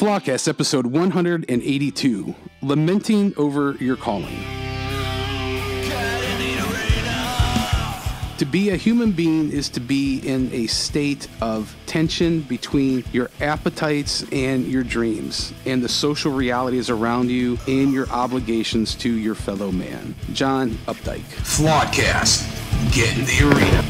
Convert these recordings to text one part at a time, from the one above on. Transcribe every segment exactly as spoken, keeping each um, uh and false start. Flawedcast episode one eighty-two, Lamenting Over Your Calling. To be a human being is to be in a state of tension between your appetites and your dreams and the social realities around you and your obligations to your fellow man. John Updike. Flawedcast, get in the arena.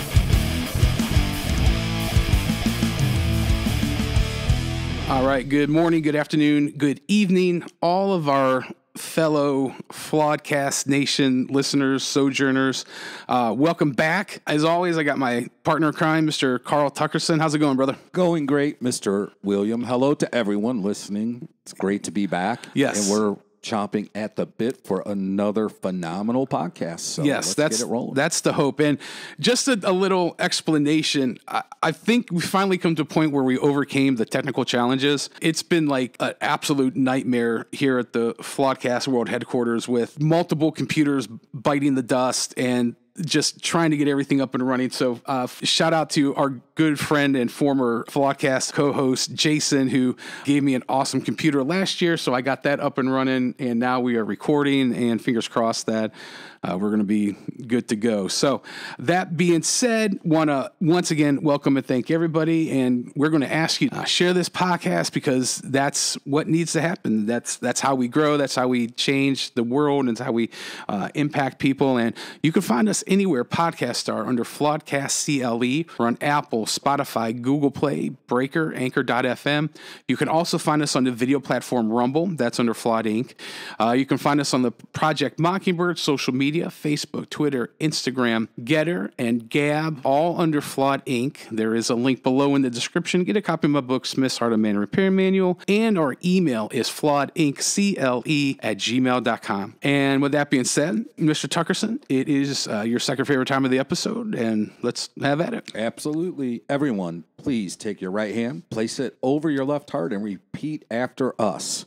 All right, good morning, good afternoon, good evening, all of our fellow Flawedcast Nation listeners, sojourners. Uh, welcome back. As always, I got my partner in crime, Mister Carl Tuckerson. How's it going, brother? Going great, Mister William. Hello to everyone listening. It's great to be back. Yes. And we're chomping at the bit for another phenomenal podcast. So yes, let's that's, get it rolling. That's the hope. And just a, a little explanation. I, I think we finally come to a point where we overcame the technical challenges. It's been like an absolute nightmare here at the Flawedcast World Headquarters with multiple computers biting the dust and just trying to get everything up and running. So uh, shout out to our good friend and former Flawedcast co-host, Jason, who gave me an awesome computer last year. So I got that up and running, and now we are recording, and fingers crossed that uh, we're going to be good to go. So that being said, want to once again welcome and thank everybody. And we're going to ask you to share this podcast because that's what needs to happen. That's, that's how we grow. That's how we change the world, and it's how we uh, impact people. And you can find us anywhere podcasts are under Flawedcast C L E. We're on Apple, Spotify, Google Play, Breaker, Anchor dot F M. You can also find us on the video platform Rumble. That's under Flawed Incorporated. Uh, you can find us on the Project Mockingbird, social media, Facebook, Twitter, Instagram, Getter, and Gab, all under Flawed Incorporated. There is a link below in the description. Get a copy of my book, Smith's Heart of Man Repair Manual, and our email is flawed inc C L E at gmail dot com. And with that being said, Mister Tuckerson, it is uh, your second favorite time of the episode, and let's have at it. Absolutely. Everyone, please take your right hand, place it over your left heart, and repeat after us.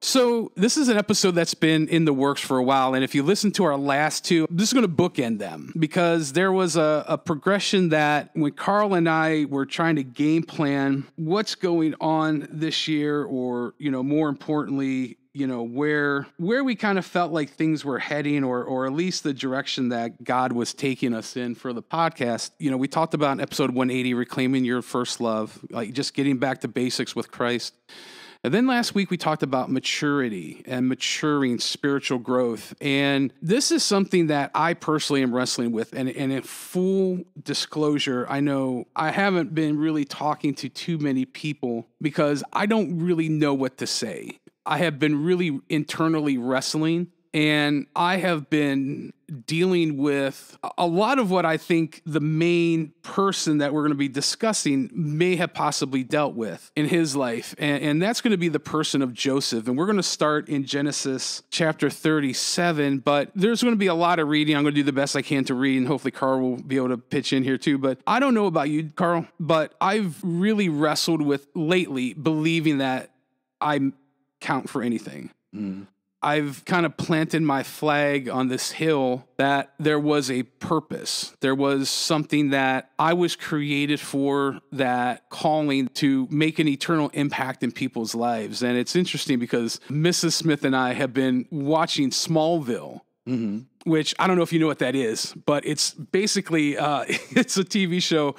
So this is an episode that's been in the works for a while, and if you listen to our last two, I'm just going to bookend them because there was a, a progression that when Carl and I were trying to game plan what's going on this year, or, you know, more importantly, you know, where where we kind of felt like things were heading, or or at least the direction that God was taking us in for the podcast. You know, we talked about in episode one eighty, reclaiming your first love, like just getting back to basics with Christ. And then last week, we talked about maturity and maturing spiritual growth. And this is something that I personally am wrestling with. And, and in full disclosure, I know I haven't been really talking to too many people because I don't really know what to say. I have been really internally wrestling, and I have been dealing with a lot of what I think the main person that we're going to be discussing may have possibly dealt with in his life. And, and that's going to be the person of Joseph. And we're going to start in Genesis chapter thirty-seven, but there's going to be a lot of reading. I'm going to do the best I can to read, and hopefully Carl will be able to pitch in here too. But I don't know about you, Carl, but I've really wrestled with lately believing that I count for anything. Mm. I've kind of planted my flag on this hill that there was a purpose. There was something that I was created for, that calling to make an eternal impact in people's lives. And it's interesting because Missus Smith and I have been watching Smallville. Mm-hmm. Which I don't know if you know what that is, but it's basically, uh, it's a T V show.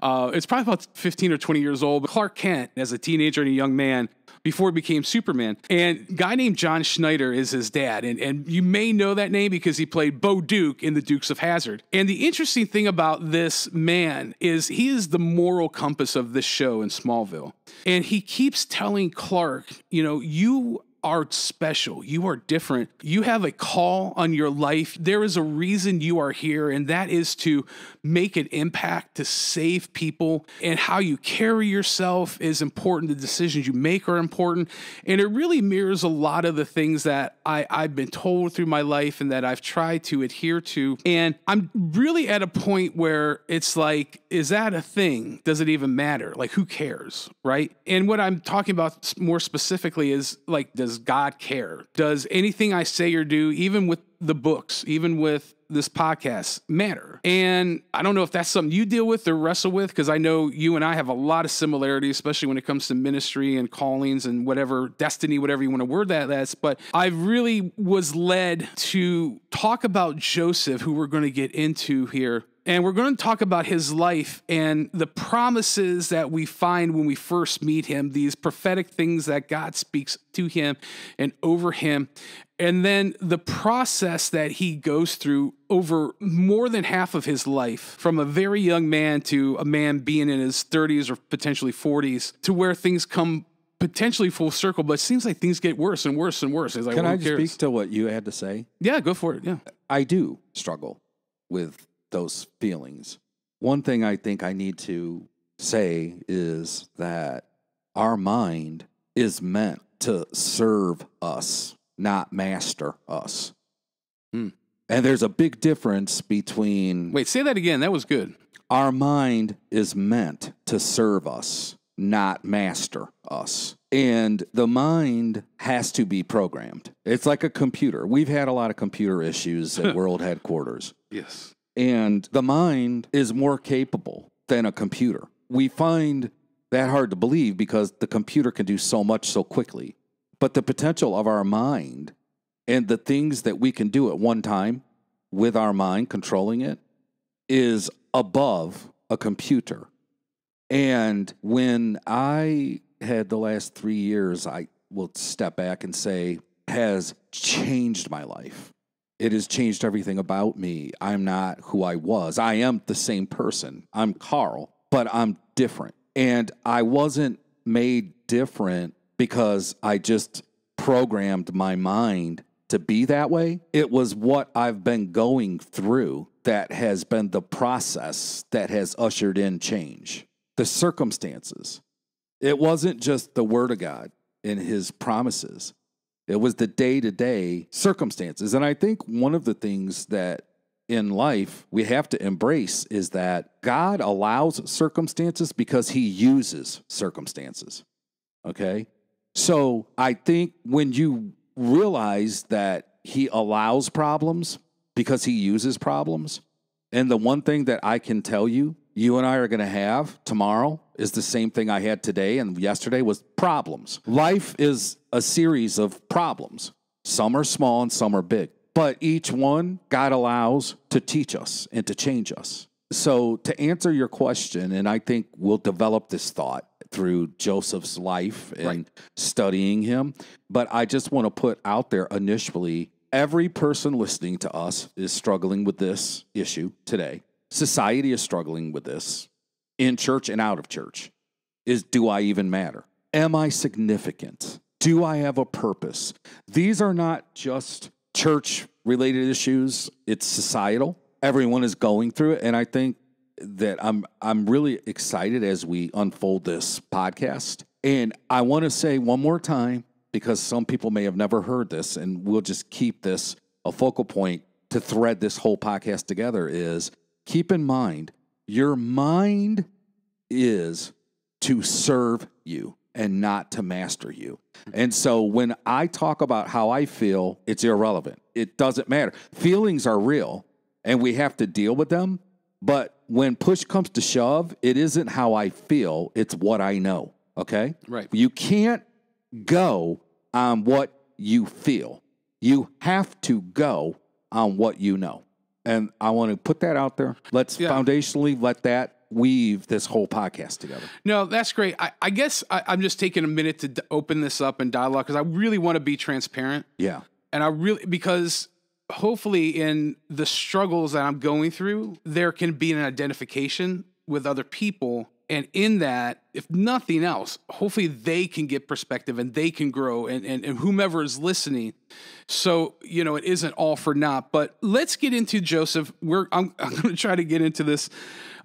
Uh, it's probably about fifteen or twenty years old. But Clark Kent, as a teenager and a young man, before he became Superman. And a guy named John Schneider is his dad. And, and you may know that name because he played Bo Duke in the Dukes of Hazzard. And the interesting thing about this man is he is the moral compass of this show in Smallville. And he keeps telling Clark, you know, you are special. You are different. You have a call on your life. There is a reason you are here, and that is to make an impact, to save people. And how you carry yourself is important. The decisions you make are important. And it really mirrors a lot of the things that I, I've been told through my life and that I've tried to adhere to. And I'm really at a point where it's like, is that a thing? Does it even matter? Like, who cares, right? And what I'm talking about more specifically is, like, does God care? Does anything I say or do, even with the books, even with this podcast, matter? And I don't know if that's something you deal with or wrestle with, because I know you and I have a lot of similarities, especially when it comes to ministry and callings and whatever, destiny, whatever you want to word that as. But I really was led to talk about Joseph, who we're going to get into here. And we're going to talk about his life and the promises that we find when we first meet him, these prophetic things that God speaks to him and over him, and then the process that he goes through over more than half of his life, from a very young man to a man being in his thirties or potentially forties, to where things come potentially full circle, but it seems like things get worse and worse and worse. It's like, Can well, I just speak to what you had to say? Yeah, go for it. Yeah, I do struggle with those feelings. One thing I think I need to say is that our mind is meant to serve us, not master us. Hmm. And there's a big difference between... Wait, say that again. That was good. Our mind is meant to serve us, not master us. And the mind has to be programmed. It's like a computer. We've had a lot of computer issues at World Headquarters. Yes. And the mind is more capable than a computer. We find that hard to believe because the computer can do so much so quickly. But the potential of our mind and the things that we can do at one time with our mind, controlling it, is above a computer. And when I had the last three years, I will step back and say, has changed my life. It has changed everything about me. I'm not who I was. I am the same person. I'm Carl, but I'm different. And I wasn't made different because I just programmed my mind to be that way. It was what I've been going through that has been the process that has ushered in change. The circumstances. It wasn't just the word of God and his promises. It was the day-to-day circumstances. And I think one of the things that in life we have to embrace is that God allows circumstances because he uses circumstances, okay? So I think when you realize that he allows problems because he uses problems, and the one thing that I can tell you, you and I are going to have tomorrow is the same thing I had today and yesterday was problems. Life is a series of problems. Some are small and some are big. But each one God allows to teach us and to change us. So to answer your question, and I think we'll develop this thought through Joseph's life and right. studying him. But I just want to put out there initially, every person listening to us is struggling with this issue today. Society is struggling with this, in church and out of church, is do I even matter? Am I significant? Do I have a purpose? These are not just church-related issues. It's societal. Everyone is going through it, and I think that I'm, I'm really excited as we unfold this podcast. And I want to say one more time, because some people may have never heard this, and we'll just keep this a focal point to thread this whole podcast together is, keep in mind, your mind is to serve you and not to master you. And so when I talk about how I feel, it's irrelevant. It doesn't matter. Feelings are real, and we have to deal with them. But when push comes to shove, it isn't how I feel. It's what I know, okay? Right. You can't go on what you feel. You have to go on what you know. And I want to put that out there. Let's yeah. foundationally let that weave this whole podcast together. No, that's great. I, I guess I, I'm just taking a minute to d open this up and dialogue because I really want to be transparent. Yeah. And I really, because hopefully in the struggles that I'm going through, there can be an identification with other people And in that, if nothing else, hopefully they can get perspective and they can grow, and, and, and whomever is listening. So, you know, it isn't all for naught. But let's get into Joseph. We're I'm, I'm going to try to get into this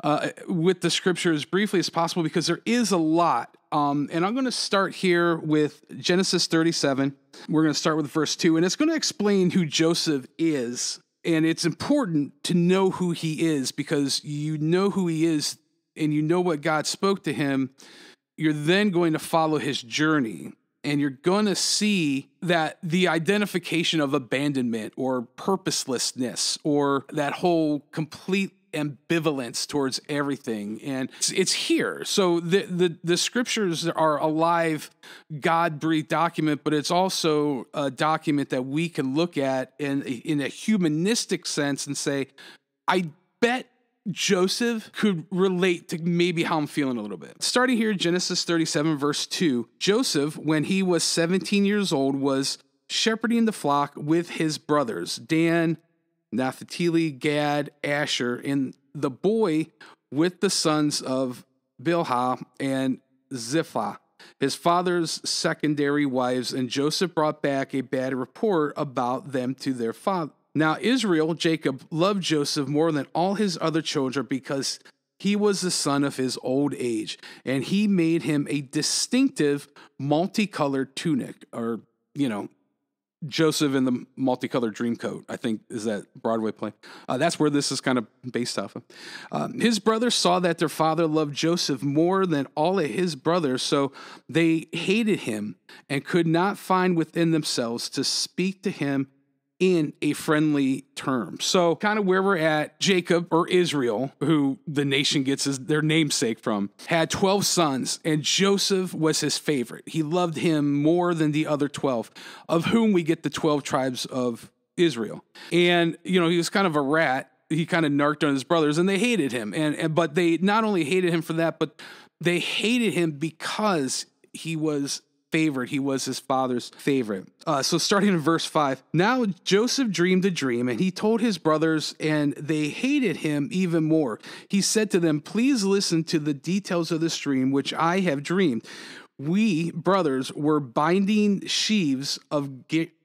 uh, with the scripture as briefly as possible, because there is a lot. Um, and I'm going to start here with Genesis thirty-seven. We're going to start with verse two, and it's going to explain who Joseph is. And it's important to know who he is, because you know who he is and you know what God spoke to him, you're then going to follow his journey. And you're going to see that the identification of abandonment or purposelessness, or that whole complete ambivalence towards everything. And it's, it's here. So the, the, the scriptures are a live, God-breathed document, but it's also a document that we can look at in, in a humanistic sense and say, I bet Joseph could relate to maybe how I'm feeling a little bit. Starting here, Genesis thirty-seven, verse two, Joseph, when he was seventeen years old, was shepherding the flock with his brothers, Dan, Naphtali, Gad, Asher, and the boy with the sons of Bilhah and Zilpah, his father's secondary wives, and Joseph brought back a bad report about them to their father. Now Israel, Jacob, loved Joseph more than all his other children, because he was the son of his old age, and he made him a distinctive multicolored tunic, or, you know, Joseph in the Multicolored Dreamcoat, I think, is that Broadway play. Uh, that's where this is kind of based off of. Um, his brothers saw that their father loved Joseph more than all of his brothers, so they hated him and could not find within themselves to speak to him in a friendly term. So kind of where we're at, Jacob, or Israel, who the nation gets his, their namesake from, had twelve sons, and Joseph was his favorite. He loved him more than the other twelve, of whom we get the twelve tribes of Israel. And, you know, he was kind of a rat. He kind of narked on his brothers, and they hated him. And, and but they not only hated him for that, but they hated him because he was favorite. He was his father's favorite. Uh, so starting in verse five, now Joseph dreamed a dream, and he told his brothers, and they hated him even more. He said to them, please listen to the details of this dream, which I have dreamed. We brothers were binding sheaves of,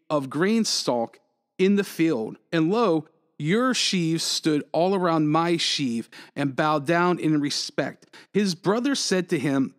of grain stalk in the field. And lo, your sheaves stood all around my sheaf and bowed down in respect. His brother said to him,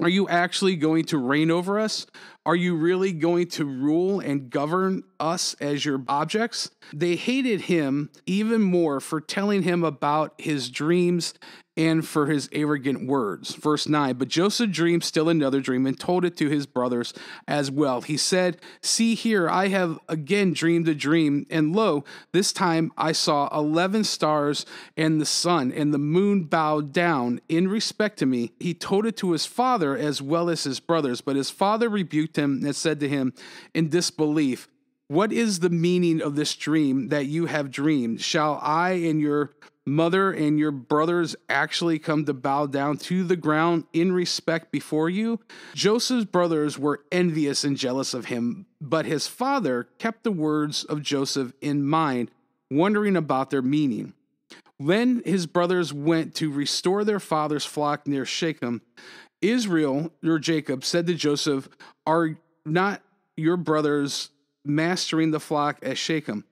are you actually going to reign over us? Are you really going to rule and govern us as your objects? They hated him even more for telling him about his dreams and for his arrogant words. Verse nine, but Joseph dreamed still another dream and told it to his brothers as well. He said, see here, I have again dreamed a dream, and lo, this time I saw eleven stars and the sun and the moon bowed down in respect to me. He told it to his father as well as his brothers, but his father rebuked him and said to him in disbelief, what is the meaning of this dream that you have dreamed? Shall I and your mother and your brothers actually come to bow down to the ground in respect before you? Joseph's brothers were envious and jealous of him, but his father kept the words of Joseph in mind, wondering about their meaning. When his brothers went to restore their father's flock near Shechem, Israel, or Jacob, said to Joseph, are not your brothers mastering the flock at Shechem?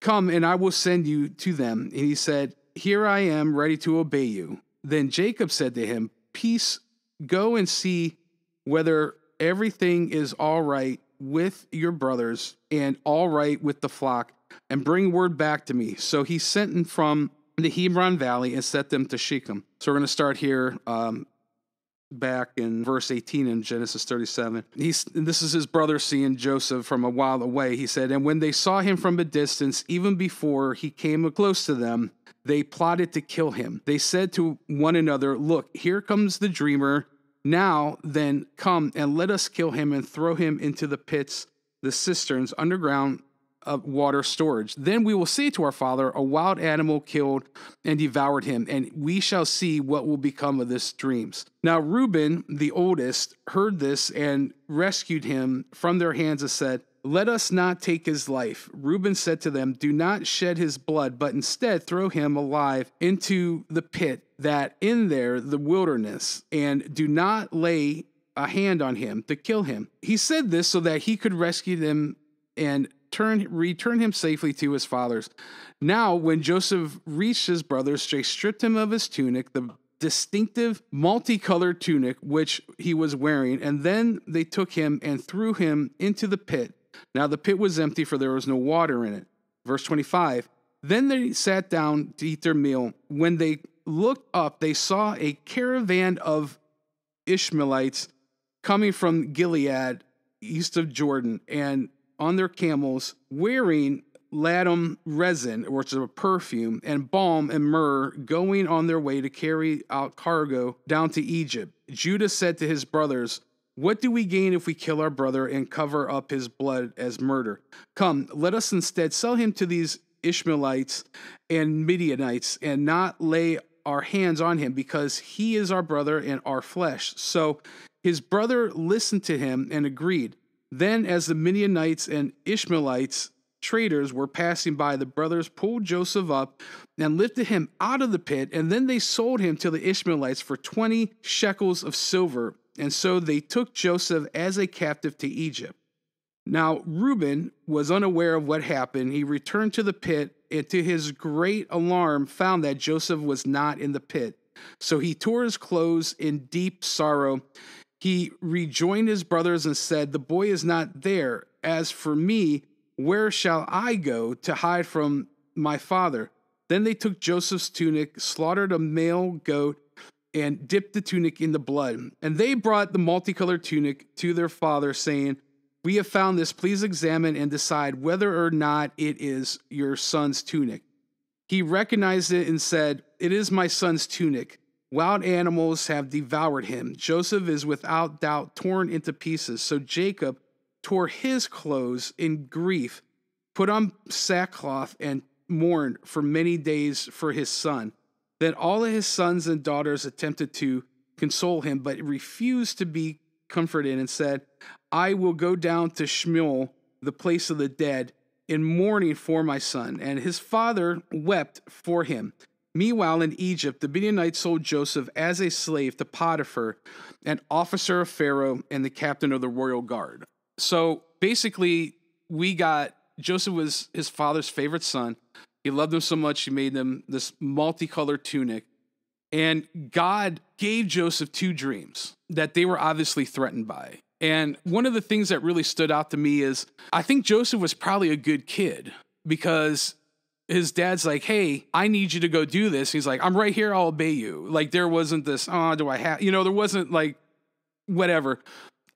Come, and I will send you to them. And he said, here I am, ready to obey you. Then Jacob said to him, peace, go and see whether everything is all right with your brothers and all right with the flock, and bring word back to me. So he sent them from the Hebron Valley and sent them to Shechem. So we're going to start here um, back in verse eighteen in Genesis thirty-seven. He's, this is his brother seeing Joseph from a while away. He said, and when they saw him from a distance, even before he came close to them, they plotted to kill him. They said to one another, look, here comes the dreamer. Now then, come and let us kill him and throw him into the pits, the cisterns, underground of water storage. Then we will say to our father, a wild animal killed and devoured him, and we shall see what will become of this dreams. Now Reuben, the oldest, heard this and rescued him from their hands and said, let us not take his life. Reuben said to them, do not shed his blood, but instead throw him alive into the pit that in there, the wilderness, and do not lay a hand on him to kill him. He said this so that he could rescue them and turn, return him safely to his fathers. Now, when Joseph reached his brothers, they stripped him of his tunic, the distinctive multicolored tunic, which he was wearing. And then they took him and threw him into the pit. Now the pit was empty, for there was no water in it. Verse twenty-five. Then they sat down to eat their meal. When they looked up, they saw a caravan of Ishmaelites coming from Gilead, east of Jordan, and on their camels, wearing ladum resin, which is a perfume, and balm and myrrh, going on their way to carry out cargo down to Egypt. Judah said to his brothers, "What do we gain if we kill our brother and cover up his blood as murder? Come, let us instead sell him to these Ishmaelites and Midianites, and not lay our hands on him, because he is our brother and our flesh." So his brother listened to him and agreed. Then, as the Midianites and Ishmaelites, traders, were passing by, the brothers pulled Joseph up and lifted him out of the pit, and then they sold him to the Ishmaelites for twenty shekels of silver. And so they took Joseph as a captive to Egypt. Now, Reuben was unaware of what happened. He returned to the pit, and to his great alarm, found that Joseph was not in the pit. So he tore his clothes in deep sorrow. He rejoined his brothers and said, "The boy is not there. As for me, where shall I go to hide from my father?" Then they took Joseph's tunic, slaughtered a male goat, and dipped the tunic in the blood. And they brought the multicolored tunic to their father, saying, "We have found this. Please examine and decide whether or not it is your son's tunic." He recognized it and said, "It is my son's tunic. Wild animals have devoured him. Joseph is without doubt torn into pieces." So Jacob tore his clothes in grief, put on sackcloth, and mourned for many days for his son. Then all of his sons and daughters attempted to console him, but refused to be comforted, and said, "I will go down to Sheol, the place of the dead, in mourning for my son." And his father wept for him. Meanwhile, in Egypt, the Midianites sold Joseph as a slave to Potiphar, an officer of Pharaoh and the captain of the royal guard. So basically, we got Joseph was his father's favorite son. He loved him so much, he made him this multicolored tunic. And God gave Joseph two dreams that they were obviously threatened by. And one of the things that really stood out to me is I think Joseph was probably a good kid, because his dad's like, "Hey, I need you to go do this." He's like, "I'm right here. I'll obey you." Like, there wasn't this, "Oh, do I have," you know, there wasn't like whatever.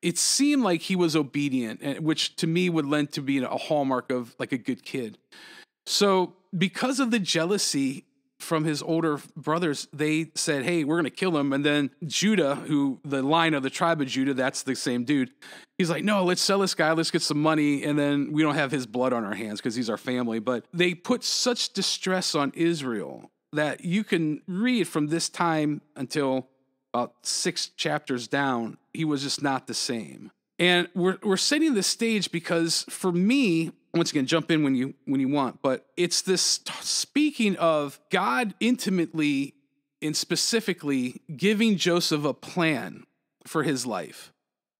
It seemed like he was obedient, which to me would lend to being a hallmark of like a good kid. So because of the jealousy from his older brothers, they said, "Hey, we're going to kill him." And then Judah, who the line of the tribe of Judah, that's the same dude. He's like, "No, let's sell this guy. Let's get some money. And then we don't have his blood on our hands because he's our family." But they put such distress on Israel that you can read from this time until about six chapters down, he was just not the same. And we're, we're setting the stage because for me, once again, jump in when you when you want, but it's this speaking of God intimately and specifically giving Joseph a plan for his life,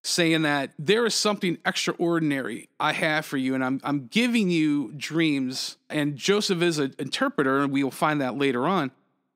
saying that there is something extraordinary I have for you, and I'm I'm giving you dreams. And Joseph is an interpreter, and we will find that later on.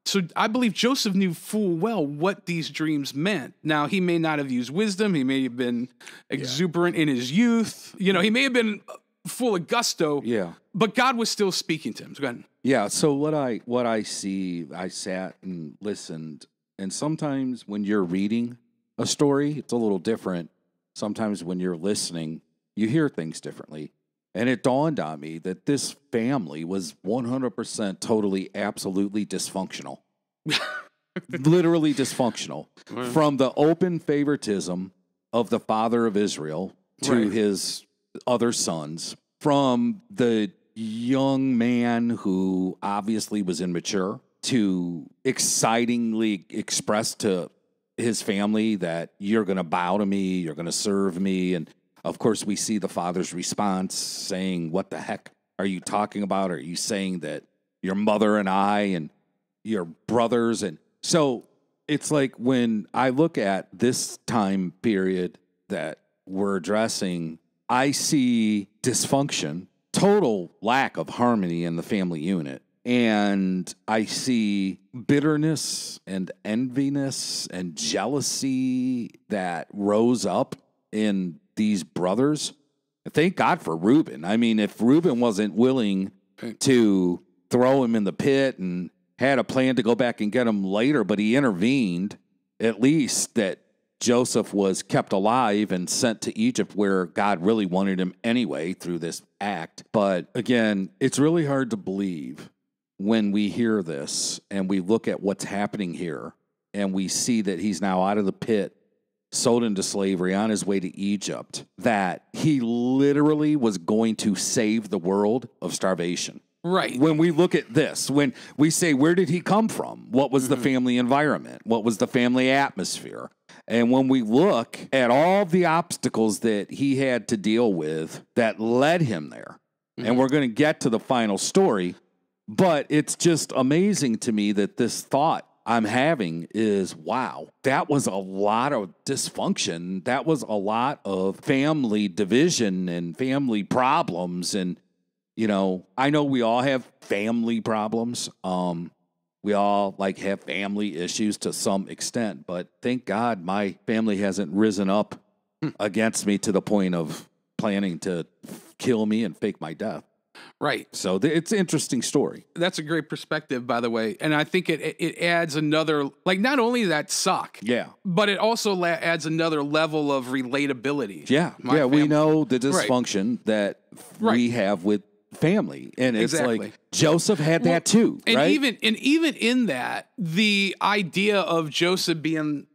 So I believe Joseph knew full well what these dreams meant. Now, he may not have used wisdom. He may have been exuberant yeah. in his youth. You know, he may have been full of gusto. Yeah. But God was still speaking to him. So go ahead. Yeah. So what I what I see, I sat and listened. And sometimes when you're reading a story, it's a little different. Sometimes when you're listening, you hear things differently. And it dawned on me that this family was one hundred percent totally, absolutely dysfunctional. Literally dysfunctional. Right. From the open favoritism of the father of Israel to right. his other sons, from the young man who obviously was immature to excitingly express to his family that you're going to bow to me, you're going to serve me. And of course, we see the father's response saying, "What the heck are you talking about? Are you saying that your mother and I and your brothers and So it's like when I look at this time period that we're addressing, I see dysfunction, total lack of harmony in the family unit. And I see bitterness and enviness and jealousy that rose up in these brothers. Thank God for Reuben. I mean, if Reuben wasn't willing to throw him in the pit and had a plan to go back and get him later, but he intervened, at least that Joseph was kept alive and sent to Egypt where God really wanted him anyway through this act. But again, it's really hard to believe when we hear this and we look at what's happening here and we see that he's now out of the pit, sold into slavery, on his way to Egypt, that he literally was going to save the world of starvation. Right. When we look at this, when we say, where did he come from? What was mm-hmm. the family environment? What was the family atmosphere? And when we look at all the obstacles that he had to deal with that led him there, mm-hmm. and we're going to get to the final story, but it's just amazing to me that this thought I'm having is, wow, that was a lot of dysfunction. That was a lot of family division and family problems. And, you know, I know we all have family problems. Um, we all like have family issues to some extent, but thank God my family hasn't risen up hmm. against me to the point of planning to kill me and fake my death. Right. So th it's an interesting story. That's a great perspective, by the way. And I think it, it, it adds another, like, not only that suck, yeah, but it also la adds another level of relatability. Yeah. Yeah. Family. We know the dysfunction right. that right. we have with family. And it's exactly. like Joseph had well, that too. And right? even, and even in that, the idea of Joseph being,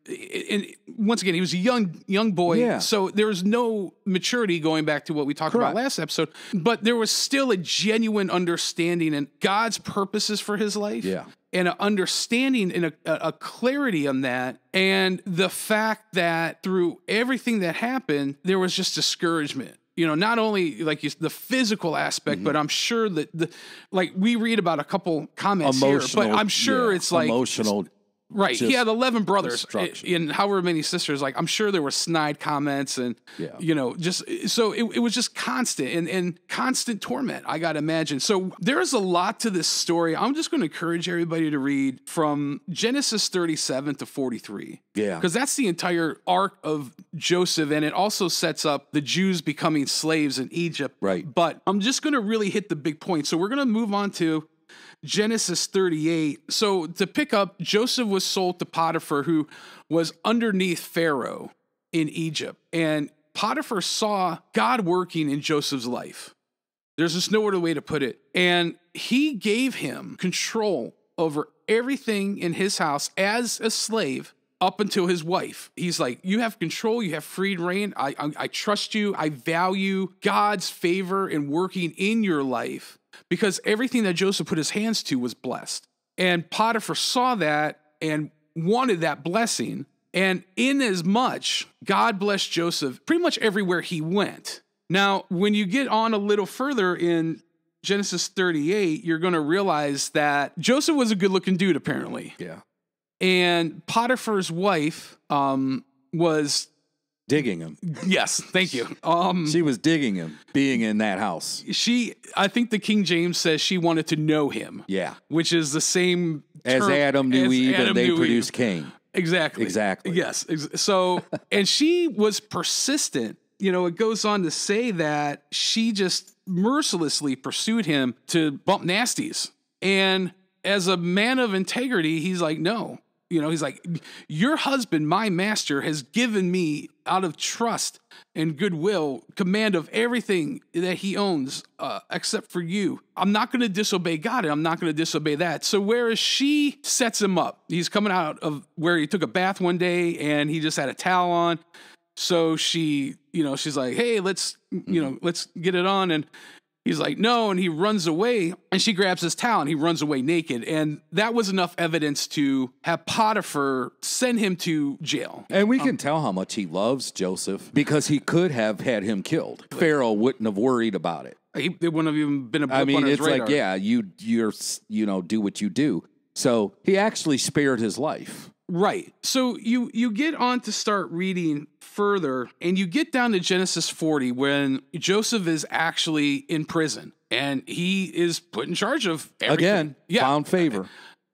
and once again, he was a young, young boy. Yeah. So there was no maturity going back to what we talked Correct. About last episode, but there was still a genuine understanding and God's purposes for his life. Yeah. And an understanding and a, a clarity on that. And the fact that through everything that happened, there was just discouragement. You know, not only like the physical aspect, mm-hmm. but I'm sure that the, like we read about a couple comments emotional, here, but I'm sure yeah, it's like emotional. Right. He had eleven brothers and however many sisters, like I'm sure there were snide comments and, yeah. you know, just, so it, it was just constant and, and constant torment. I got to imagine. So there's a lot to this story. I'm just going to encourage everybody to read from Genesis thirty-seven to forty-three. Yeah. Because that's the entire arc of Joseph. And it also sets up the Jews becoming slaves in Egypt. Right. But I'm just going to really hit the big point. So we're going to move on to Genesis thirty-eight. So to pick up, Joseph was sold to Potiphar, who was underneath Pharaoh in Egypt. And Potiphar saw God working in Joseph's life. There's just no other way to put it. And he gave him control over everything in his house as a slave up until his wife. He's like, you have control. You have free reign. I, I, I trust you. I value God's favor in working in your life, because everything that Joseph put his hands to was blessed. And Potiphar saw that and wanted that blessing. And in as much, God blessed Joseph pretty much everywhere he went. Now, when you get on a little further in Genesis thirty-eight, you're going to realize that Joseph was a good-looking dude, apparently. Yeah. And Potiphar's wife um, was... digging him. Yes, thank you. Um, she was digging him, being in that house. She, I think the King James says she wanted to know him. Yeah. Which is the same term as Adam knew Eve, and they produced Cain. Exactly. Exactly. Yes. So, and she was persistent. You know, it goes on to say that she just mercilessly pursued him to bump nasties. And as a man of integrity, he's like, no. You know, he's like, your husband, my master, has given me out of trust and goodwill command of everything that he owns, uh, except for you. I'm not going to disobey God, and I'm not going to disobey that. So whereas she sets him up, he's coming out of where he took a bath one day and he just had a towel on. So she, you know, she's like, hey, let's, you know, let's get it on. And he's like, no. And he runs away, and she grabs his towel and he runs away naked. And that was enough evidence to have Potiphar send him to jail. And we can um, tell how much he loves Joseph, because he could have had him killed. Pharaoh wouldn't have worried about it. He, it wouldn't have even been a blip on his radar. I mean, it's like, yeah, you, you're, you know, do what you do. So he actually spared his life. Right. So you, you get on to start reading further, and you get down to Genesis forty when Joseph is actually in prison, and he is put in charge of everything. Again, yeah. Found favor.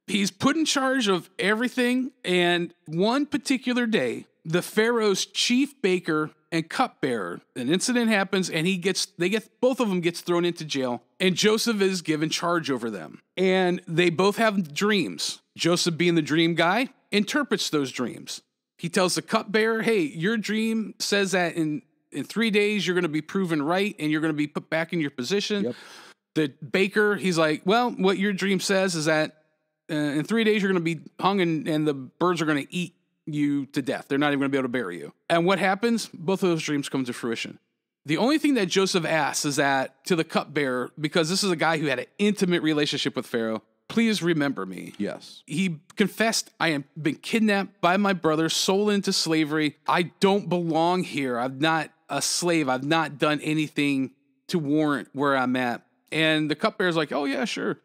He's put in charge of everything, and one particular day, the Pharaoh's chief baker and cupbearer, an incident happens, and he gets, they get, both of them gets thrown into jail, and Joseph is given charge over them. And they both have dreams. Joseph, being the dream guy, interprets those dreams. He tells the cupbearer, hey, your dream says that in, in three days you're going to be proven right and you're going to be put back in your position. Yep. The baker, he's like, well, what your dream says is that uh, in three days you're going to be hung and, and the birds are going to eat you to death. They're not even going to be able to bury you. And what happens? Both of those dreams come to fruition. The only thing that Joseph asks is that to the cupbearer, because this is a guy who had an intimate relationship with Pharaoh, please remember me. Yes. He confessed, I have been kidnapped by my brother, sold into slavery. I don't belong here. I'm not a slave. I've not done anything to warrant where I'm at. And the cupbearer's like, oh, yeah, sure.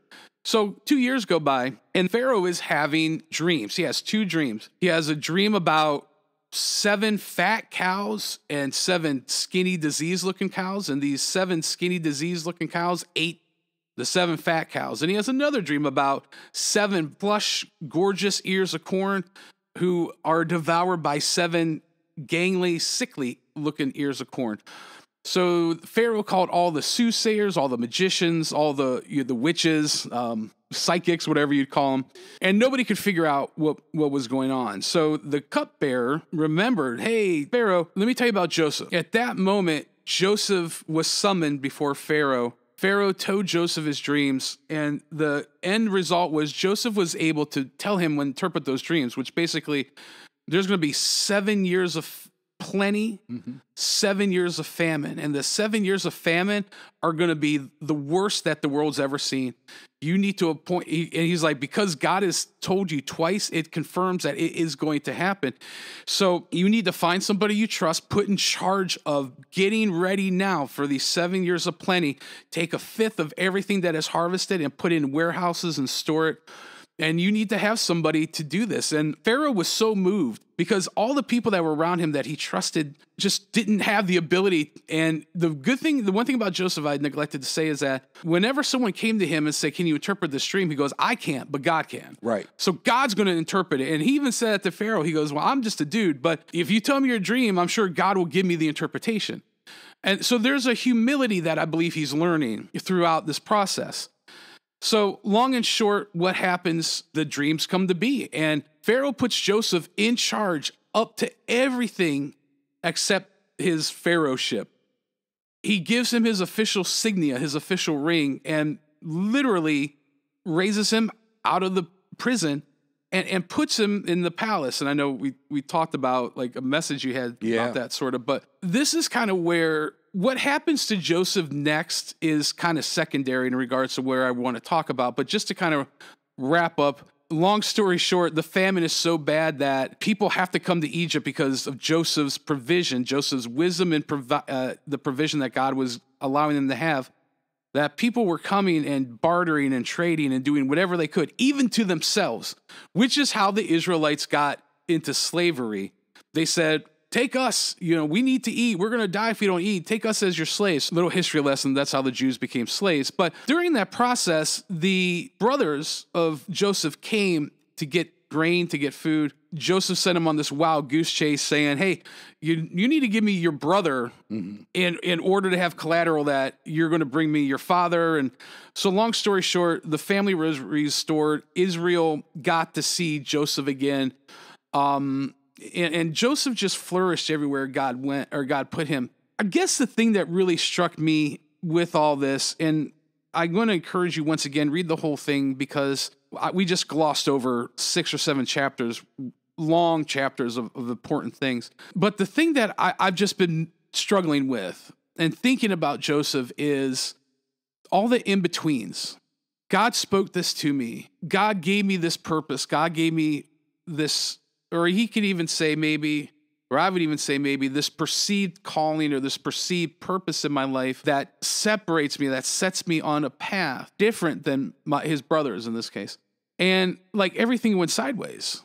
So two years go by, and Pharaoh is having dreams. He has two dreams. He has a dream about seven fat cows and seven skinny, disease-looking cows. And these seven skinny, disease-looking cows ate the seven fat cows. And he has another dream about seven plush, gorgeous ears of corn who are devoured by seven gangly, sickly looking ears of corn. So Pharaoh called all the soothsayers, all the magicians, all the, you know, the witches, um, psychics, whatever you'd call them. And nobody could figure out what, what was going on. So the cupbearer remembered, hey, Pharaoh, let me tell you about Joseph. At that moment, Joseph was summoned before Pharaoh. Pharaoh told Joseph his dreams, and the end result was Joseph was able to tell him when interpret those dreams, which basically there's going to be seven years of plenty, mm-hmm. seven years of famine, and the seven years of famine are going to be the worst that the world's ever seen. You need to appoint, and he's like, because God has told you twice, it confirms that it is going to happen. So you need to find somebody you trust, put in charge of getting ready now for these seven years of plenty. Take a fifth of everything that is harvested and put in warehouses and store it. And you need to have somebody to do this. And Pharaoh was so moved because all the people that were around him that he trusted just didn't have the ability. And the good thing, the one thing about Joseph I neglected to say is that whenever someone came to him and said, can you interpret this dream? He goes, I can't, but God can. Right. So God's going to interpret it. And he even said that to Pharaoh, he goes, well, I'm just a dude, but if you tell me your dream, I'm sure God will give me the interpretation. And so there's a humility that I believe he's learning throughout this process. So long and short, what happens, the dreams come to be. And Pharaoh puts Joseph in charge up to everything except his pharaohship. He gives him his official signia, his official ring, and literally raises him out of the prison and, and puts him in the palace. And I know we, we talked about like a message you had yeah. about that sort of, but this is kind of where... what happens to Joseph next is kind of secondary in regards to where I want to talk about, but just to kind of wrap up, long story short, the famine is so bad that people have to come to Egypt because of Joseph's provision, Joseph's wisdom and provi- uh, the provision that God was allowing them to have, that people were coming and bartering and trading and doing whatever they could, even to themselves, which is how the Israelites got into slavery. They said, take us, you know, we need to eat. We're going to die if we don't eat. Take us as your slaves. Little history lesson. That's how the Jews became slaves. But during that process, the brothers of Joseph came to get grain, to get food. Joseph sent him on this wild goose chase saying, hey, you, you need to give me your brother mm-hmm. in, in order to have collateral that you're going to bring me your father. And so long story short, the family was restored. Israel got to see Joseph again. Um, And, and Joseph just flourished everywhere God went or God put him. I guess the thing that really struck me with all this, and I'm going to encourage you once again, read the whole thing because I, we just glossed over six or seven chapters, long chapters of, of important things. But the thing that I, I've just been struggling with and thinking about Joseph is all the in-betweens. God spoke this to me. God gave me this purpose. God gave me this. Or he could even say maybe, or I would even say maybe this perceived calling or this perceived purpose in my life that separates me, that sets me on a path different than my, his brothers in this case. and like everything went sideways.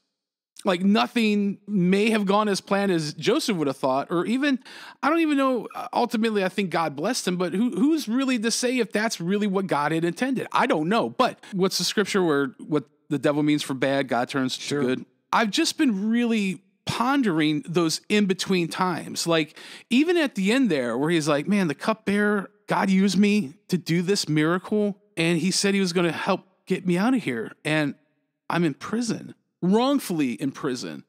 Like nothing may have gone as planned as Joseph would have thought, or even, I don't even know, ultimately I think God blessed him, but who who's really to say if that's really what God had intended? I don't know, but what's the scripture where what the devil means for bad, God turns sure. to good? I've just been really pondering those in-between times. Like even at the end there where he's like, man, the cupbearer, God used me to do this miracle, and he said he was going to help get me out of here, and I'm in prison. Wrongfully in prison,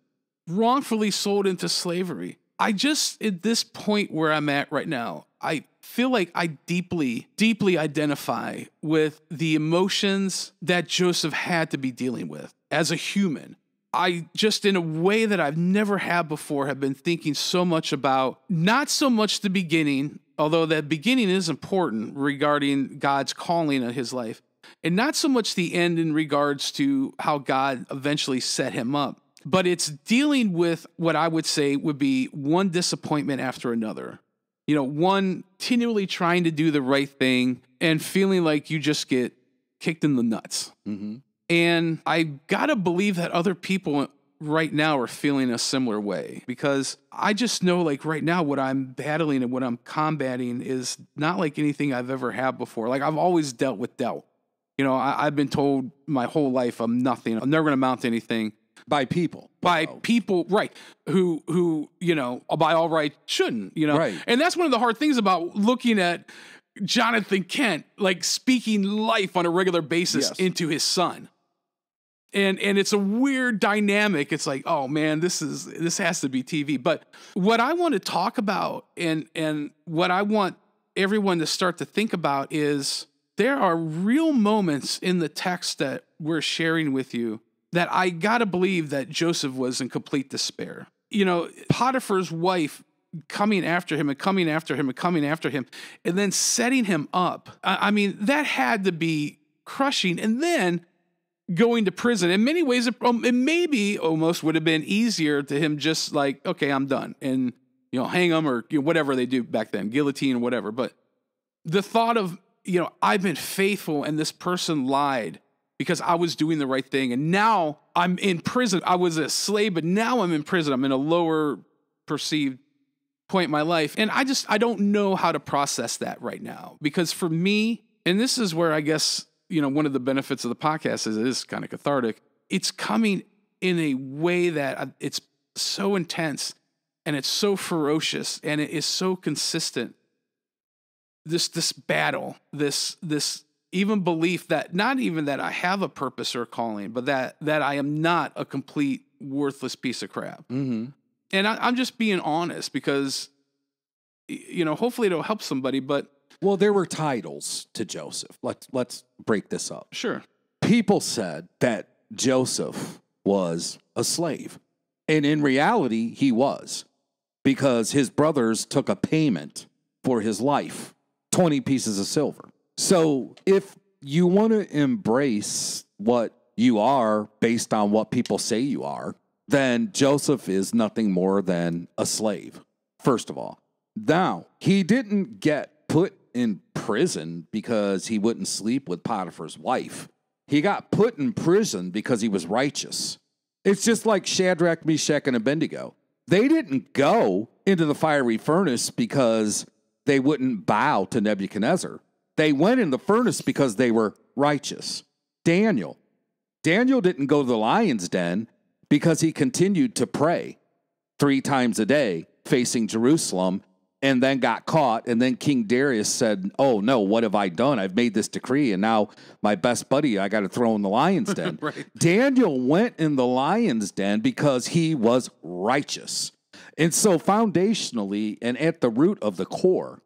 wrongfully sold into slavery. I just, at this point where I'm at right now, I feel like I deeply, deeply identify with the emotions that Joseph had to be dealing with as a human. I just, in a way that I've never had before, have been thinking so much about, not so much the beginning, although that beginning is important regarding God's calling on his life, and not so much the end in regards to how God eventually set him up, but it's dealing with what I would say would be one disappointment after another. You know, one continually trying to do the right thing and feeling like you just get kicked in the nuts. Mm-hmm. And I gotta believe that other people right now are feeling a similar way, because I just know like right now what I'm battling and what I'm combating is not like anything I've ever had before. Like I've always dealt with doubt. You know, I, I've been told my whole life I'm nothing. I'm never going to amount to anything. By people. By oh. people, right, who, who you know, by all right, shouldn't, you know. Right. And that's one of the hard things about looking at Jonathan Kent, like speaking life on a regular basis yes. into his son. And and it's a weird dynamic. It's like, oh man, this is this has to be T V. But what I want to talk about and and what I want everyone to start to think about is, there are real moments in the text that we're sharing with you that I gotta believe that Joseph was in complete despair. You know, Potiphar's wife coming after him and coming after him and coming after him and then setting him up. I mean, that had to be crushing. And then going to prison, in many ways, it maybe almost would have been easier to him just like, okay, I'm done. And, you know, hang him or you know, whatever they do back then, guillotine or whatever. But the thought of, you know, I've been faithful and this person lied because I was doing the right thing. And now I'm in prison. I was a slave, but now I'm in prison. I'm in a lower perceived point in my life. And I just, I don't know how to process that right now, because for me, and this is where I guess, you know, one of the benefits of the podcast is it is kind of cathartic. It's coming in a way that it's so intense and it's so ferocious and it is so consistent. This, this battle, this, this even belief that not even that I have a purpose or calling, but that, that I am not a complete worthless piece of crap. Mm-hmm. And I, I'm just being honest because, you know, hopefully it'll help somebody, but. Well, there were titles to Joseph. Let's, let's break this up. Sure. People said that Joseph was a slave, and in reality he was, because his brothers took a payment for his life. twenty pieces of silver. So if you want to embrace what you are based on what people say you are, then Joseph is nothing more than a slave, first of all. Now, he didn't get put in prison because he wouldn't sleep with Potiphar's wife. He got put in prison because he was righteous. It's just like Shadrach, Meshach, and Abednego. They didn't go into the fiery furnace because they wouldn't bow to Nebuchadnezzar. They went in the furnace because they were righteous. Daniel. Daniel didn't go to the lion's den because he continued to pray three times a day facing Jerusalem, and then got caught. And then King Darius said, oh, no, what have I done? I've made this decree, and now my best buddy, I got to throw in the lion's den. Right. Daniel went in the lion's den because he was righteous. And so foundationally and at the root of the core,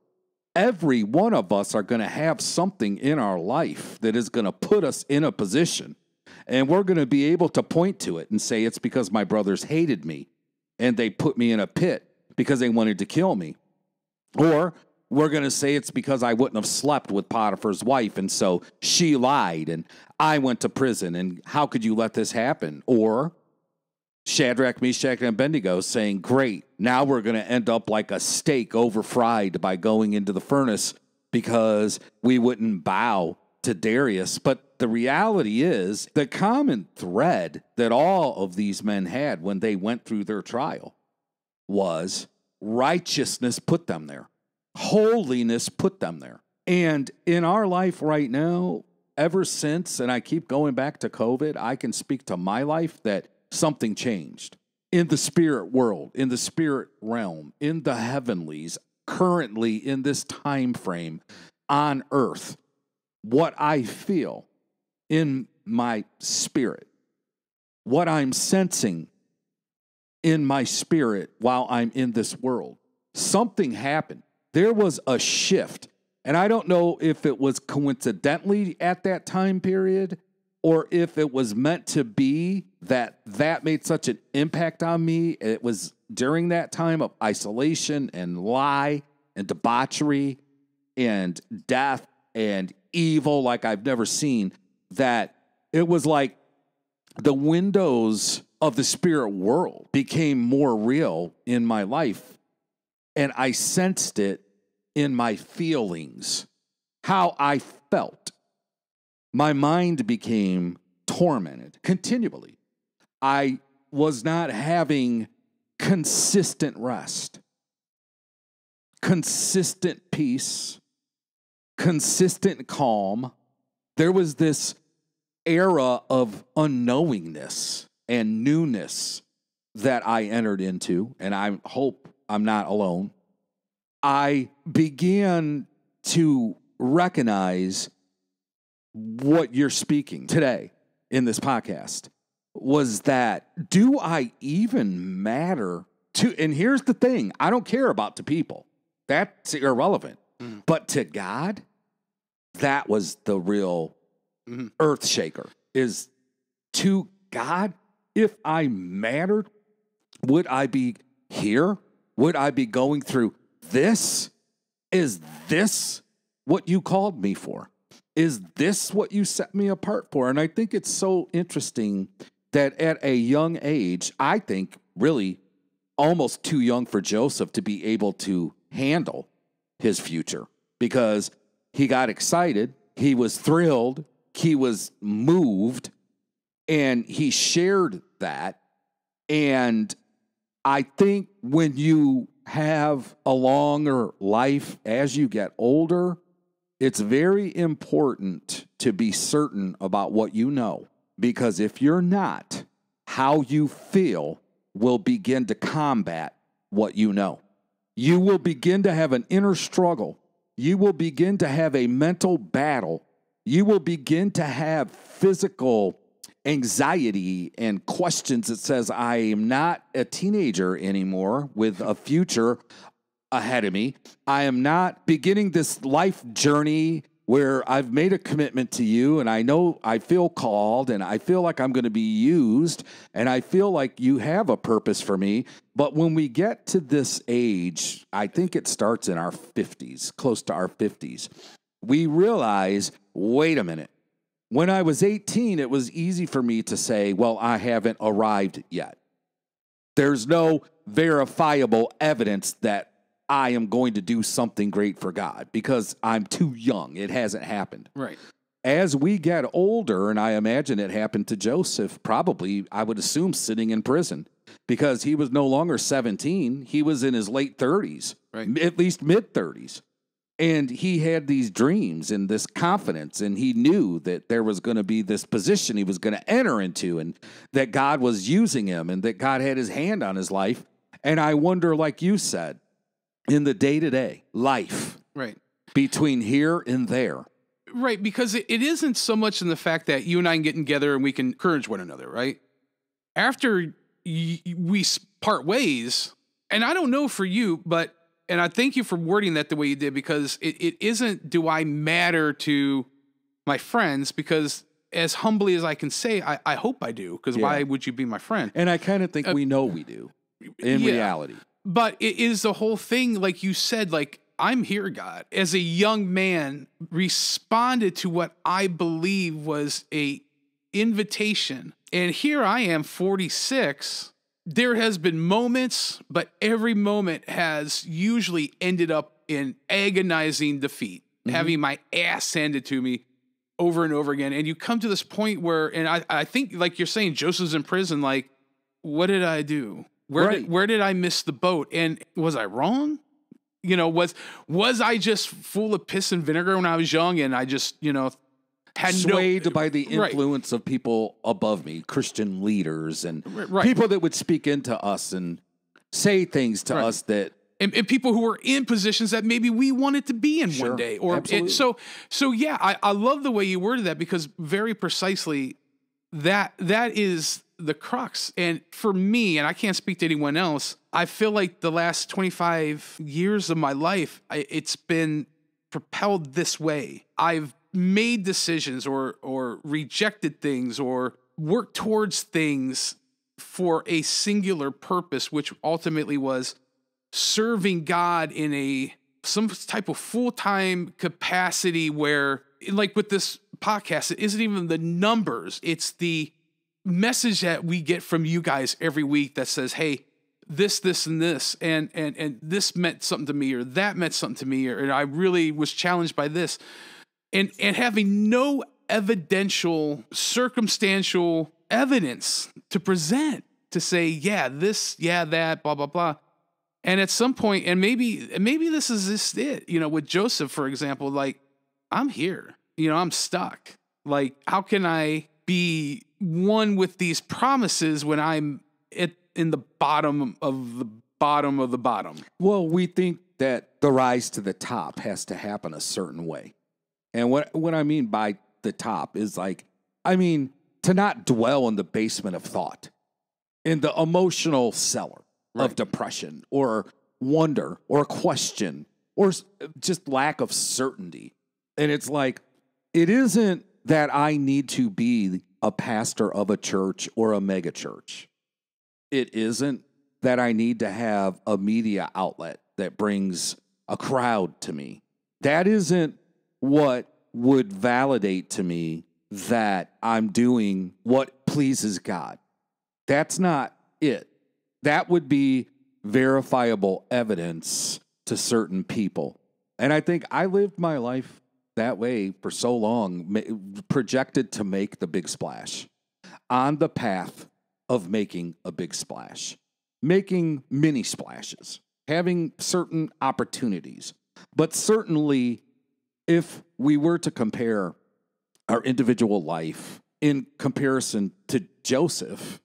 every one of us are going to have something in our life that is going to put us in a position. And we're going to be able to point to it and say, it's because my brothers hated me and they put me in a pit because they wanted to kill me. Or we're going to say it's because I wouldn't have slept with Potiphar's wife, and so she lied and I went to prison, and how could you let this happen? Or Shadrach, Meshach, and Abednego saying, great, now we're going to end up like a steak overfried by going into the furnace because we wouldn't bow to Darius. But the reality is the common thread that all of these men had when they went through their trial was righteousness put them there. Holiness put them there. And in our life right now, ever since, and I keep going back to COVID, I can speak to my life that something changed in the spirit world, in the spirit realm, in the heavenlies, currently in this time frame on earth. What I feel in my spirit, what I'm sensing in my spirit while I'm in this world, something happened. There was a shift, and I don't know if it was coincidentally at that time period or if it was meant to be that that made such an impact on me. It was during that time of isolation and lie and debauchery and death and evil like I've never seen, that it was like the windows of the spirit world became more real in my life, and I sensed it in my feelings, how I felt. My mind became tormented continually. I was not having consistent rest, consistent peace, consistent calm. There was this era of unknowingness and newness that I entered into, and I hope I'm not alone. I began to recognize what you're speaking today in this podcast was that, do I even matter to, and here's the thing, I don't care about to people. That's irrelevant. Mm. But to God, that was the real mm. earth shaker, is to God, if I mattered, would I be here? Would I be going through this? Is this what you called me for? Is this what you set me apart for? And I think it's so interesting that at a young age, I think really almost too young for Joseph to be able to handle his future, because he got excited, he was thrilled, he was moved, and he shared that. And I think when you have a longer life as you get older, it's very important to be certain about what you know, because if you're not, how you feel will begin to combat what you know. You will begin to have an inner struggle. You will begin to have a mental battle. You will begin to have physical anxiety and questions that says, I am not a teenager anymore with a future ahead of me. I am not beginning this life journey where I've made a commitment to you, and I know I feel called, and I feel like I'm going to be used, and I feel like you have a purpose for me. But when we get to this age, I think it starts in our fifties, close to our fifties, we realize, wait a minute. When I was eighteen, it was easy for me to say, well, I haven't arrived yet. There's no verifiable evidence that I am going to do something great for God because I'm too young. It hasn't happened. Right. As we get older, and I imagine it happened to Joseph, probably, I would assume, sitting in prison, because he was no longer seventeen. He was in his late thirties, right, at least mid-thirties. And he had these dreams and this confidence, and he knew that there was going to be this position he was going to enter into, and that God was using him, and that God had his hand on his life. And I wonder, like you said, in the day-to-day life, right, between here and there. Right, because it isn't so much in the fact that you and I can get together and we can encourage one another, right? After we part ways, and I don't know for you, but, and I thank you for wording that the way you did, because it, it isn't, do I matter to my friends? Because as humbly as I can say, I, I hope I do, because yeah. Why would you be my friend? And I kind of think uh, we know we do in yeah. reality. But it is the whole thing, like you said, like, I'm here, God, as a young man, responded to what I believe was a invitation. And here I am, forty-six. There has been moments, but every moment has usually ended up in agonizing defeat, mm-hmm. having my ass handed to me over and over again. And you come to this point where, and I, I think like you're saying, Joseph's in prison. Like, what did I do? Where, right. did, where did I miss the boat? And was I wrong? You know, was, was I just full of piss and vinegar when I was young? And I just, you know, had swayed no, by the influence right. of people above me, Christian leaders and right. people that would speak into us and say things to right. us that, And, and people who were in positions that maybe we wanted to be in sure, one day. Or it, so, so yeah, I, I love the way you worded that, because very precisely that, that is the crux. And for me, and I can't speak to anyone else, I feel like the last twenty-five years of my life, I, it's been propelled this way. I've made decisions or, or rejected things or worked towards things for a singular purpose, which ultimately was serving God in a some type of full-time capacity where, like with this podcast, it isn't even the numbers. It's the message that we get from you guys every week that says, hey, this, this, and this, and and and this meant something to me, or that meant something to me, or and I really was challenged by this. And and having no evidential, circumstantial evidence to present to say, yeah, this, yeah, that, blah, blah, blah. And at some point, and maybe maybe this is just it, you know, with Joseph, for example, like, I'm here, you know, I'm stuck. Like, how can I be one with these promises when I'm at, in the bottom of the bottom of the bottom? Well, we think that the rise to the top has to happen a certain way. And what, what I mean by the top is like, I mean, to not dwell in the basement of thought, in the emotional cellar. Right. Of depression or wonder or question or just lack of certainty. And it's like, it isn't that I need to be a pastor of a church or a mega church. It isn't that I need to have a media outlet that brings a crowd to me. That isn't what would validate to me that I'm doing what pleases God. That's not it. That would be verifiable evidence to certain people. And I think I lived my life that way for so long, projected to make the big splash, on the path of making a big splash, making mini splashes, having certain opportunities. But certainly, if we were to compare our individual life in comparison to Joseph,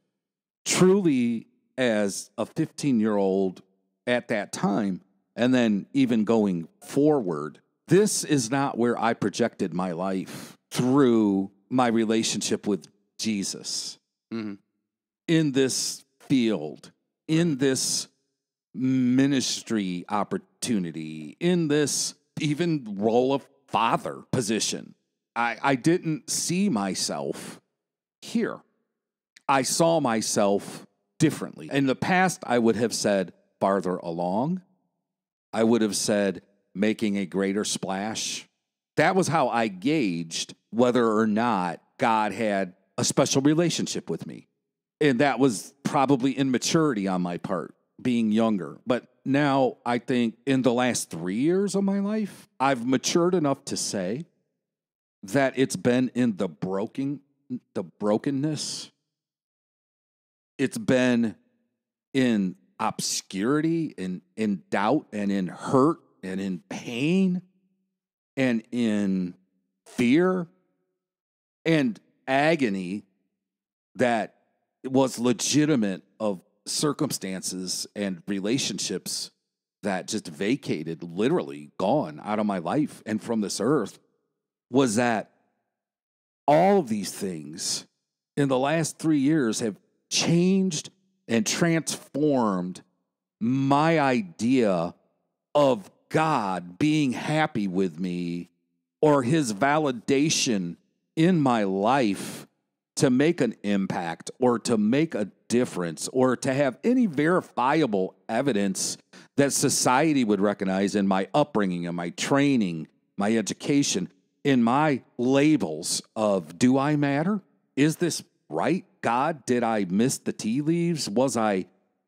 truly as a fifteen-year-old at that time, and then even going forward, this is not where I projected my life through my relationship with Jesus. Mm-hmm. In this field, in this ministry opportunity, in this even role of father position. I, I didn't see myself here. I saw myself differently. In the past, I would have said farther along. I would have said making a greater splash. That was how I gauged whether or not God had a special relationship with me. And that was probably immaturity on my part, being younger. But now I think in the last three years of my life, I've matured enough to say that it's been in the broken, the brokenness. It's been in obscurity and in doubt and in hurt and in pain and in fear and agony that was legitimate of circumstances and relationships that just vacated, literally gone out of my life and from this earth, was that all of these things in the last three years have changed and transformed my idea of God being happy with me or his validation in my life to make an impact or to make a difference or to have any verifiable evidence that society would recognize in my upbringing and my training, my education, in my labels of, do I matter? Is this right? God, did I miss the tea leaves? Was I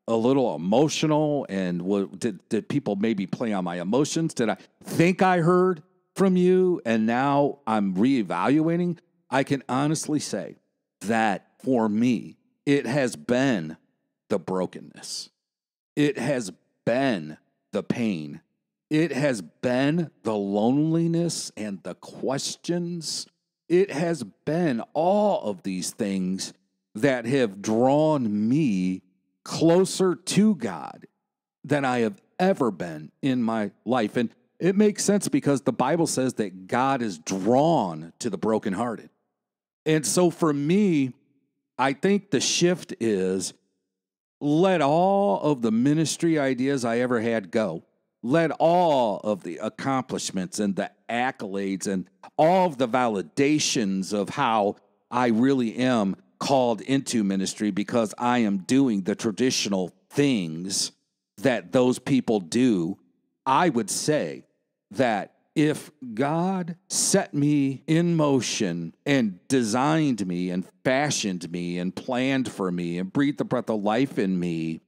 a little emotional? And what, did, did people maybe play on my emotions? Did I think I heard from you, and now I'm reevaluating, I can honestly say that for me, it has been the brokenness. It has been the pain. It has been the loneliness and the questions. It has been all of these things that have drawn me closer to God than I have ever been in my life. And it makes sense because the Bible says that God is drawn to the brokenhearted. And so for me, I think the shift is let all of the ministry ideas I ever had go. Let all of the accomplishments and the accolades and all of the validations of how I really am called into ministry because I am doing the traditional things that those people do. I would say that if God set me in motion and designed me and fashioned me and planned for me and breathed the breath of life in me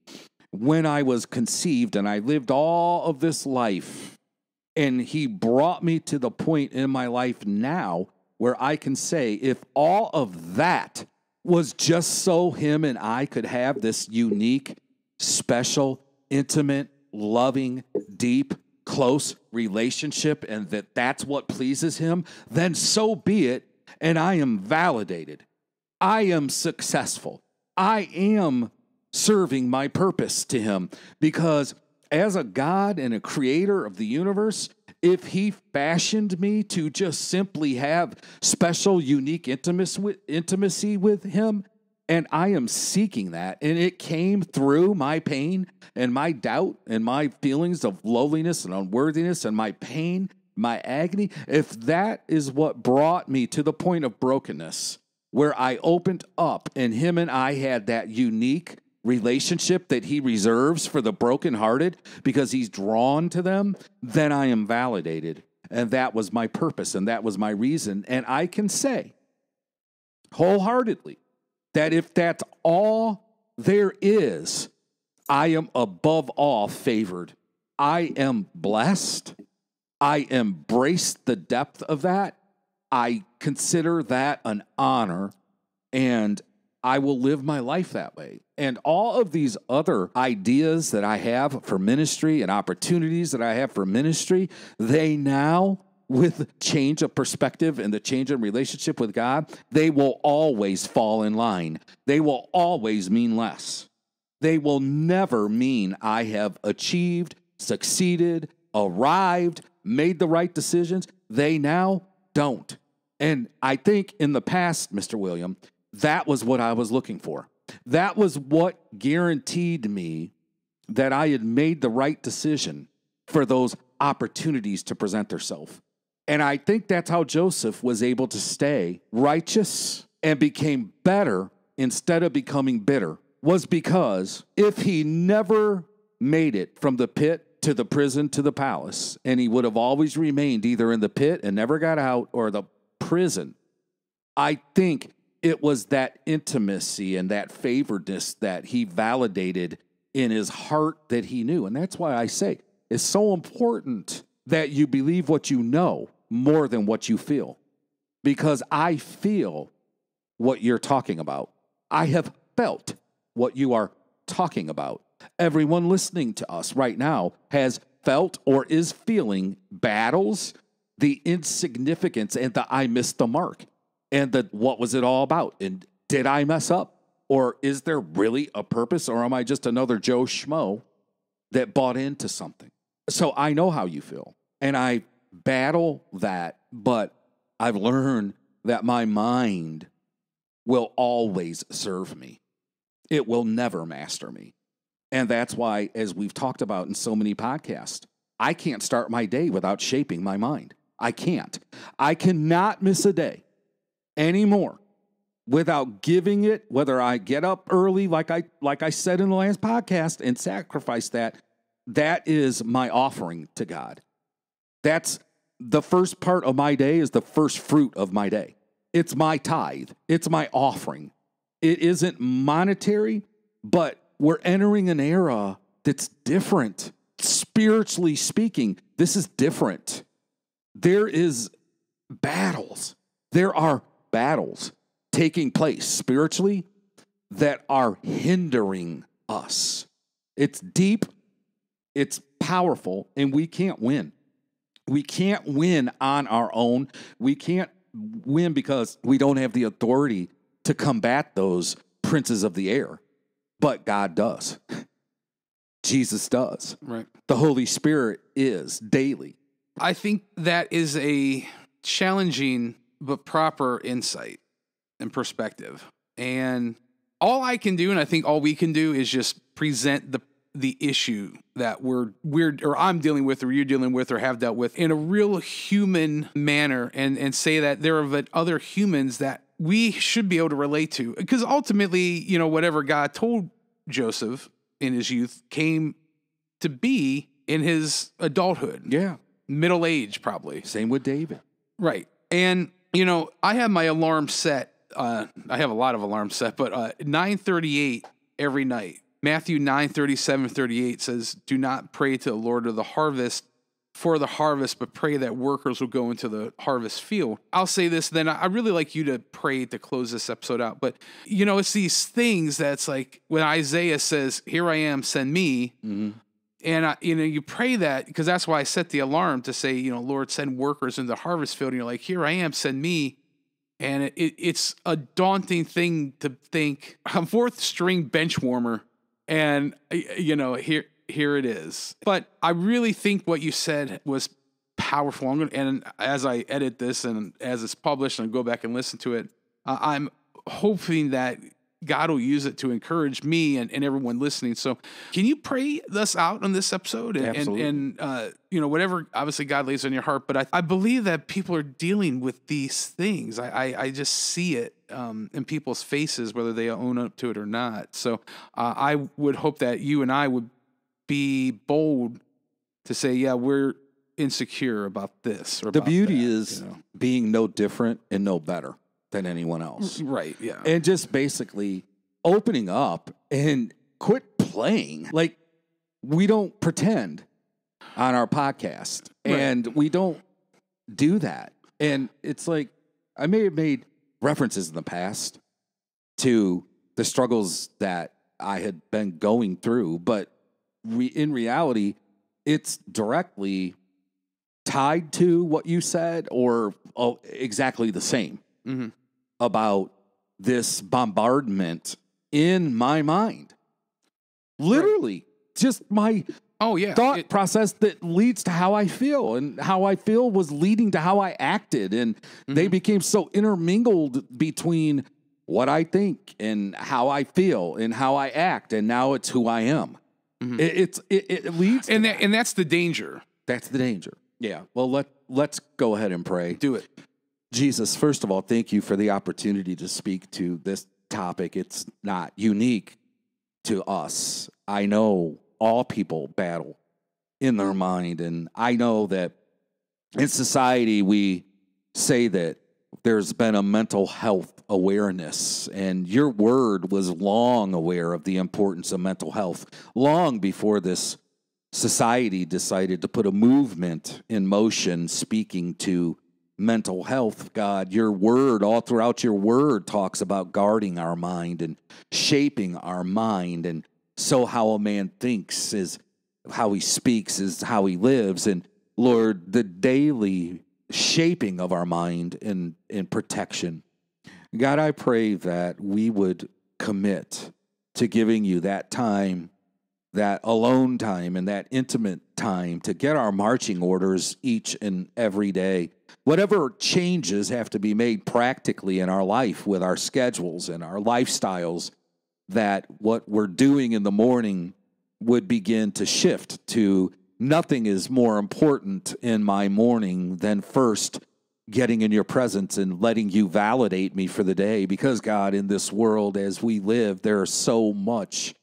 when I was conceived and I lived all of this life and he brought me to the point in my life now where I can say if all of that was just so him and I could have this unique, special, intimate, loving, deep, close relationship and that that's what pleases him, then so be it. And I am validated. I am successful. I am serving my purpose to him because as a God and a creator of the universe, if he fashioned me to just simply have special, unique intimacy with him, and I am seeking that, and it came through my pain and my doubt and my feelings of lowliness and unworthiness and my pain, my agony. If that is what brought me to the point of brokenness, where I opened up and him and I had that unique relationship that he reserves for the brokenhearted because he's drawn to them, then I am validated. And that was my purpose, and that was my reason. And I can say wholeheartedly, that if that's all there is, I am above all favored. I am blessed. I embrace the depth of that. I consider that an honor, and I will live my life that way. And all of these other ideas that I have for ministry and opportunities that I have for ministry, they now, with change of perspective and the change in relationship with God, they will always fall in line. They will always mean less. They will never mean I have achieved, succeeded, arrived, made the right decisions. They now don't. And I think in the past, Mister William, that was what I was looking for. That was what guaranteed me that I had made the right decision for those opportunities to present themselves. And I think that's how Joseph was able to stay righteous and became better instead of becoming bitter, was because if he never made it from the pit to the prison to the palace, and he would have always remained either in the pit and never got out or the prison, I think it was that intimacy and that favoredness that he validated in his heart that he knew. And that's why I say it's so important that you believe what you know more than what you feel, because I feel what you're talking about. I have felt what you are talking about. Everyone listening to us right now has felt or is feeling battles, the insignificance and the I missed the mark and the what was it all about and did I mess up or is there really a purpose or am I just another Joe Schmo that bought into something? So I know how you feel. And I battle that, but I've learned that my mind will always serve me. It will never master me. And that's why, as we've talked about in so many podcasts, I can't start my day without shaping my mind. I can't. I cannot miss a day anymore without giving it, whether I get up early, like I like I said in the last podcast, and sacrifice that. That is my offering to God. That's the first part of my day is the first fruit of my day. It's my tithe. It's my offering. It isn't monetary, but we're entering an era that's different. Spiritually speaking, this is different there is battles. There are battles taking place spiritually that are hindering us. It's deep, it's powerful, and we can't win. We can't win on our own. We can't win because we don't have the authority to combat those princes of the air. But God does. Jesus does. Right. The Holy Spirit is daily. I think that is a challenging but proper insight and perspective. And all I can do, and I think all we can do, is just present the the issue that we're we're or I'm dealing with, or you're dealing with, or have dealt with, in a real human manner, and and say that there are other humans that we should be able to relate to, because ultimately, you know, whatever God told Joseph in his youth came to be in his adulthood. Yeah. Middle age, probably. Same with David. Right. And, you know, I have my alarm set. Uh, I have a lot of alarms set, but uh, nine thirty-eight every night. Matthew nine thirty-seven thirty-eight says, do not pray to the Lord of the harvest for the harvest, but pray that workers will go into the harvest field. I'll say this, then I really like you to pray to close this episode out. But, you know, it's these things that's like when Isaiah says, here I am, send me. Mm-hmm. And, I, you know, you pray that, because that's why I set the alarm to say, you know, Lord, send workers into the harvest field. And you're like, here I am, send me. And it, it, it's a daunting thing to think, I'm fourth string bench warmer. And, you know, here here it is. But I really think what you said was powerful. I'm gonna, and as I edit this and as it's published and I go back and listen to it, uh, I'm hoping that God will use it to encourage me and, and everyone listening. So can you pray us out on this episode? And, Absolutely. And, and uh, you know, whatever, obviously God lays on your heart, but I, I believe that people are dealing with these things. I, I, I just see it um, in people's faces, whether they own up to it or not. So uh, I would hope that you and I would be bold to say, yeah, we're insecure about this. Or the about beauty that, is you know? being no different and no better than anyone else. Right, yeah. And just basically opening up and quit playing. Like, we don't pretend on our podcast. Right. And we don't do that. And it's like, I may have made references in the past to the struggles that I had been going through, but re- in reality, it's directly tied to what you said, or oh, exactly the same. Mm-hmm. About this bombardment in my mind. Literally, right. Just my oh, yeah. thought it, process that leads to how I feel, and how I feel was leading to how I acted, and mm-hmm. they became so intermingled between what I think and how I feel and how I act, and now it's who I am. Mm-hmm. It, it's it, it leads and to that, that. And that's the danger. That's the danger. Yeah. Well, let let's go ahead and pray. Do it. Jesus, first of all, thank you for the opportunity to speak to this topic. It's not unique to us. I know all people battle in their mind, and I know that in society we say that there's been a mental health awareness, and your word was long aware of the importance of mental health, long before this society decided to put a movement in motion speaking to mental health. God, your word, all throughout your word, talks about guarding our mind and shaping our mind. And so how a man thinks is how he speaks, is how he lives. And Lord, the daily shaping of our mind and, and protection. God, I pray that we would commit to giving you that time, that alone time, and that intimate time to get our marching orders each and every day. Whatever changes have to be made practically in our life with our schedules and our lifestyles, that what we're doing in the morning would begin to shift to nothing is more important in my morning than first getting in your presence and letting you validate me for the day. Because, God, in this world as we live, there is so much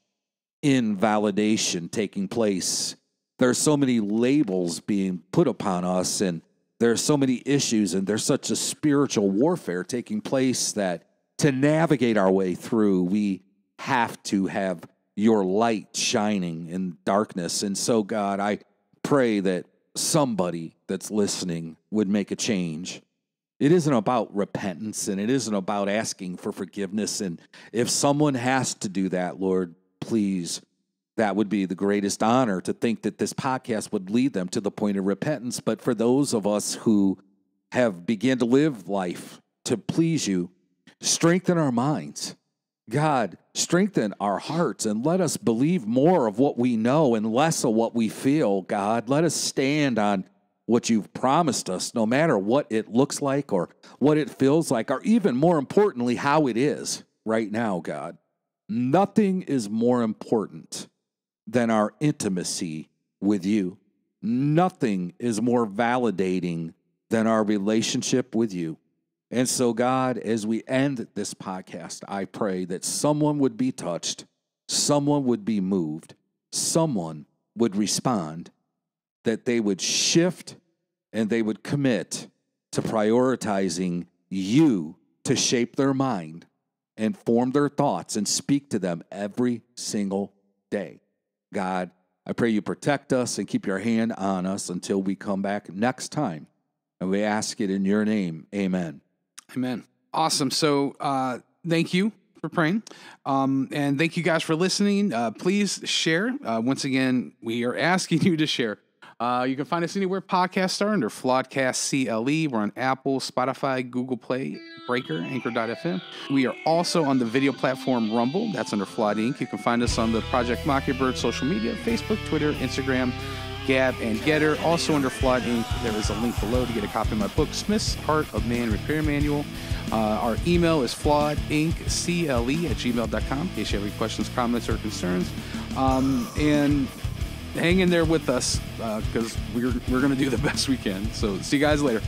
invalidation taking place. There are so many labels being put upon us, and there are so many issues, and there's such a spiritual warfare taking place that to navigate our way through, we have to have your light shining in darkness. And so, God, I pray that somebody that's listening would make a change. It isn't about repentance, and it isn't about asking for forgiveness. And if someone has to do that, Lord, please, that would be the greatest honor, to think that this podcast would lead them to the point of repentance. But for those of us who have begun to live life to please you, strengthen our minds. God, strengthen our hearts and let us believe more of what we know and less of what we feel. God, let us stand on what you've promised us, no matter what it looks like or what it feels like, or even more importantly, how it is right now, God. Nothing is more important than our intimacy with you. Nothing is more validating than our relationship with you. And so, God, as we end this podcast, I pray that someone would be touched, someone would be moved, someone would respond, that they would shift and they would commit to prioritizing you to shape their mind and form their thoughts and speak to them every single day. God, I pray you protect us and keep your hand on us until we come back next time. And we ask it in your name. Amen. Amen. Awesome. So uh, thank you for praying. Um, and thank you guys for listening. Uh, please share. Uh, once again, we are asking you to share. Uh, you can find us anywhere podcasts are, under Flawedcast C L E. We're on Apple, Spotify, Google Play, Breaker, Anchor dot F M. We are also on the video platform Rumble. That's under Flawed Incorporated. You can find us on the Project Mockingbird social media, Facebook, Twitter, Instagram, Gab, and Getter. Also under Flawed Incorporated, there is a link below to get a copy of my book, Smith's Heart of Man Repair Manual. Uh, our email is flawed inc C L E at gmail dot com in case you have any questions, comments, or concerns. Um, and... hang in there with us, because uh, we're, we're going to do the best we can. So see you guys later.